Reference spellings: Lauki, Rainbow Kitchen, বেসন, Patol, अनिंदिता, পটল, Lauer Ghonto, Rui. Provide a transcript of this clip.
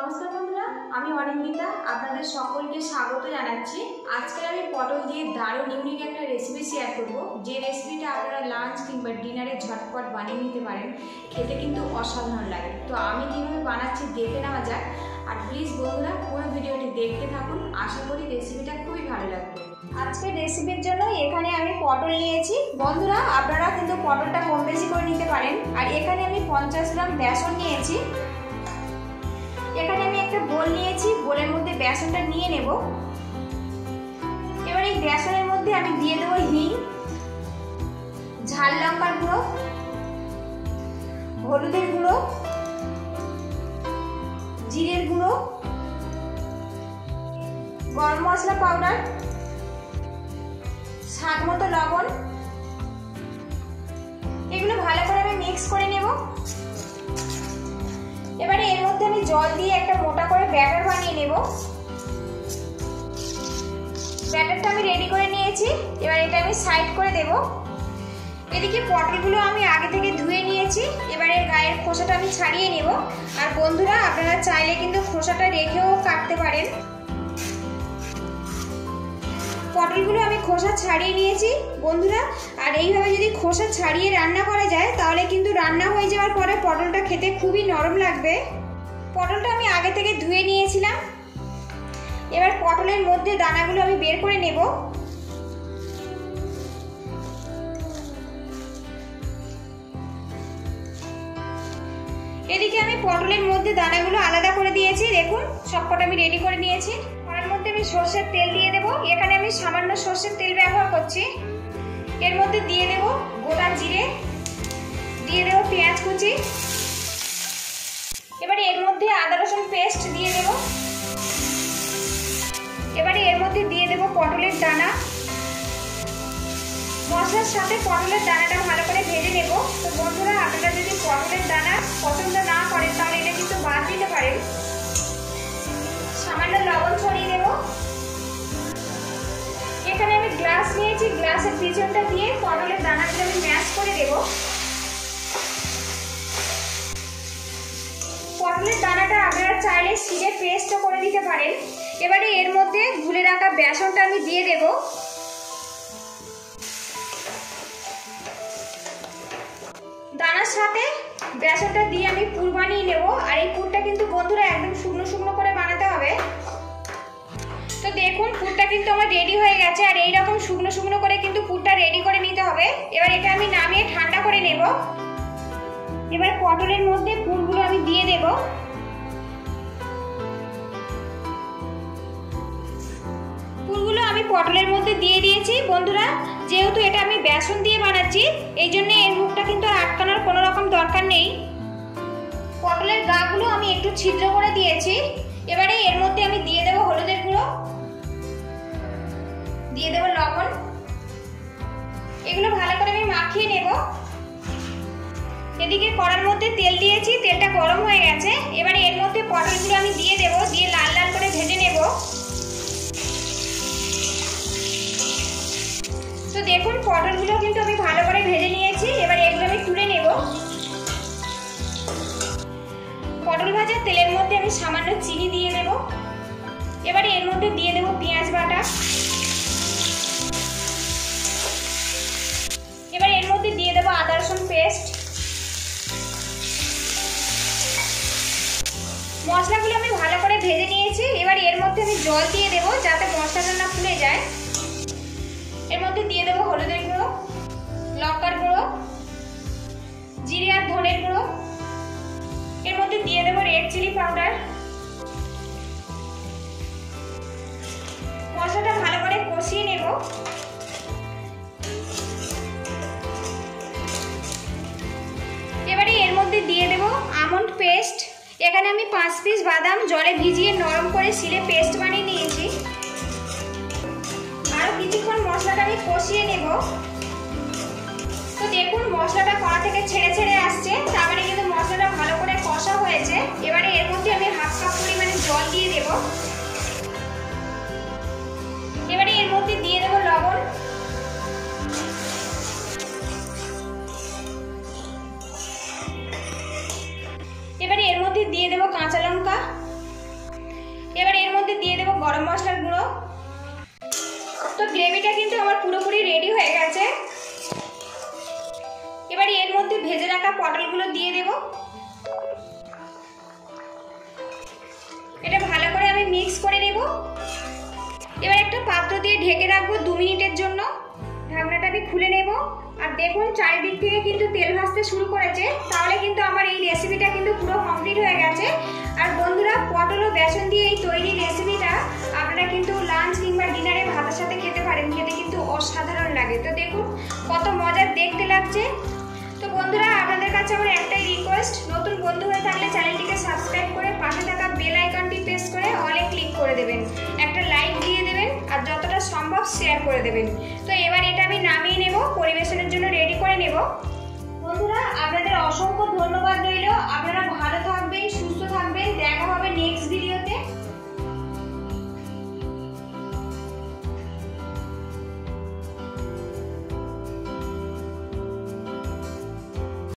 नमस्कार बंधुरा आमी अनिंदिता आपनादेर सकलके स्वागत जानाच्छि। आजके आमी पटल दिये दारुण इउनिक एकटा रेसिपि शेयर करब, जे रेसिपिटा आपनारा लांच किंबा डिनारे झटपट बानिये निते पारेन, खेते किन्तु असाधारण लागे। तो आमी किभाबे बानाच्छि देखे नेওয়া যাক। আর প্লিজ বন্ধুরা পুরো ভিডিওটি দেখতে থাকুন, আশা করি রেসিপিটা খুবই ভালো লাগবে। আজকে রেসিপির জন্য এখানে আমি পটল নিয়েছি। বন্ধুরা আপনারা কিন্তু পটলটা কম বেশি করে নিতে পারেন। আর এখানে আমি 50 গ্রাম বেসন নিয়েছি। এখানে আমি একটা বোল নিয়েছি, বোলের মধ্যে বেসনটা নিয়ে নেব। এবারে এই বেসনের মধ্যে আমি দিয়ে দেব হিং, ঝাল লঙ্কার গুঁড়ো, হলুদের গুঁড়ো, জিরের গুঁড়ো, গরম মশলা পাউডার, স্বাদ মতো লবণ। এগুলো ভালো করে আমি মিক্স করে নেব। এবারে এর মধ্যে আমি জল দিয়ে একটা মোটা করে ব্যাটার বানিয়ে নেব। ব্যাটারটা আমি রেডি করে নিয়েছি, এবার এটা আমি সাইড করে দেব। এদিকে পটলগুলো আমি আগে থেকে ধুয়ে নিয়েছি, এবারে গায়ের খোসাটা আমি ছাড়িয়ে নেব। আর বন্ধুরা আপনারা চাইলে কিন্তু খোসাটা রেখেও কাটতে পারেন। পটলগুলো আমি খোসা ছাড়িয়ে নিয়েছি বন্ধুরা। আর এইভাবে যদি খোসা ছাড়িয়ে রান্না করা যায় তাহলে কিন্তু রান্না হয়ে যাওয়ার পরে পটলটা খেতে খুবই নরম লাগবে। পটলটা আমি আগে থেকে ধুয়ে নিয়েছিলাম, এবার পটলের মধ্যে দানাগুলো আমি বের করে নেব। এদিকে আমি পটলের মধ্যে দানাগুলো আলাদা করে দিয়েছি, দেখুন সবকটা আমি রেডি করে নিয়েছি। সর্ষের তেল দিয়ে দেব, এখানে আমি সামান্য সর্ষের তেল ব্যবহার করছি। এর মধ্যে দিয়ে দেব গোটা জিরে, দিয়ে দেব পেঁয়াজ কুচি, এবারে এর মধ্যে আদা রসুন পেস্ট দিয়ে দেব। এবারে এর মধ্যে দিয়ে দেব পটলের দানা। মশলার সাথে পটলের দানাটা ভালো করে ভেজে নেব। তো বন্ধুরা আপনারা যদি পটলের দানা পছন্দ না করেন তাহলে এটা কিন্তু বাদ দিতে পারেন। সামান্য লবণ ছড়িয়ে দেব। এখানে আমি গ্লাস নিয়েছি, গ্লাসের পিছনটা দিয়ে পটলের দানাগুলো আমি ম্যাশ করে দেব। পটলের দানাটা আপনারা চাইলে সিরে পেস্টও করে দিতে পারেন। এবারে এর মধ্যে গুলে রাখা বেসনটা আমি দিয়ে দেব। দানার সাথে বেসনটা দিয়ে আমি পুর বানিয়ে নেব। আর এই পুরটা কিন্তু বন্ধুরা একদম শুকনো শুকনো করে বানাতে হবে। তো দেখুন পুরটা কিন্তু আমার রেডি হয়ে গেছে। আর এই রকম শুকনো শুকনো করে কিন্তু পুরটা রেডি করে নিতে হবে। এবার এটা আমি নামিয়ে ঠান্ডা করে নেব। এবার পটলের মধ্যে পুরগুলো আমি দিয়ে দেব। পুরগুলো আমি পটলের মধ্যে দিয়ে দিয়েছি। বন্ধুরা যেহেতু এটা আমি বেসন দিয়ে বানাচ্ছি এই জন্য এর মুখটা কিন্তু আটকানোর কোনো রকম দরকার নেই। পটলের গাগুলো আমি একটু ছিদ্র করে দিয়েছি। এবারে এর মধ্যে আমি দিয়ে দেব হলুদের গুঁড়ো, দিয়ে দেব লবণ। এগুলো ভালো করে আমি মাখিয়ে নেব। এদিকে কড়ার মধ্যে তেল দিয়েছি, তেলটা গরম হয়ে গেছে। এবারে এর মধ্যে পটলগুলো আমি দিয়ে দেব, দিয়ে লাল লাল করে ভেজে নেব। তো দেখুন পটলগুলো কিন্তু আমি ভালো করে ভেজে নিয়েছি। এবার এগুলো আমি তুলে নেব। পটল ভাজা তেলের মধ্যে আমি সামান্য চিনি দিয়ে দেব। এবারে এর মধ্যে দিয়ে দেব পেঁয়াজ বাটা। এবার এর মধ্যে দিয়ে দেব আদা রসুন পেস্ট। মশলাগুলো আমি ভালো করে ভেজে নিয়েছি। এবার এর মধ্যে আমি জল দিয়ে দেব যাতে মশলাটা না ফুলে যায়। এর মধ্যে দিয়ে দেবো হলুদের গুঁড়ো, লঙ্কার গুঁড়ো, জিরে আর ধনের গুঁড়ো। এর মধ্যে দিয়ে দেবো রেড চিলি পাউডার। মশলাটা ভালো করে কষিয়ে নেব। এবারে এর মধ্যে দিয়ে দেবো আমন্ড পেস্ট। এখানে আমি 5 পিস বাদাম জলে ভিজিয়ে নরম করে শিলে পেস্ট বানিয়ে নিয়েছি। আরও কিছুক্ষণ মশলাটা আমি কষিয়ে নেব। তো দেখুন মশলাটা কড়া থেকে ছেড়ে ছেড়ে আসছে, তার মানে কিন্তু মশলাটা ভালো করে কষা হয়েছে। এবারে এর মধ্যে আমি হাফ কাপ পরিমাণে জল দিয়ে দেব। এবারে এর মধ্যে দিয়ে দেব লবণ। এবারে এর মধ্যে দিয়ে দেব কাঁচা লঙ্কা। गरम मसलार गुड़ो। तो ग्रेविटा किन्तु आमार पुरोपुरी रेडी हो गेछे। एबार एर मध्ये भेजे रखा पटलगुलो दिए देब। एटा भालो करे आमी मिक्स करे नेब। एबार एकटा पात्र दिए ढेके राखबो 2 मिनिटेर जोन्नो। ढाकनाटा आमी खुले नेब और देखुन चारिदिक थेके किन्तु तेल भाजते शुरू करेछे। ताहले किन्तु आमार एई रेसिपिटा किन्तु पुरो कमप्लीट हो गेछे। और बंधुरा पटल और बेसन दिए तैरी रेसिपिटा आपनारा किन्तु लांच किंबा डिनारे भातेर साथे खेते पारेन। खेते किन्तु असाधारण लागे। तो देखुन कत मजार देखते लागछे। तो बंधुरा आपनादेर काछे आमार एकटाई रिक्वेस्ट, नतुन बंधु हये थाकले चैनलटिके सबस्क्राइब करे पाशे थाका बेल आइकनटी प्रेस करे अले क्लिक करे देबेन, एकटा लाइक दिये देबेन और जतटा सम्भब शेयर करे देबेन। तो एबार एटा आमि नामिये नेब, परिवेशनेर जोन्नो रेडी करे नेब। बंधुरा आपनादेर असंख्य धन्यवाद रइलो। आपनारा भालो थाकबेन।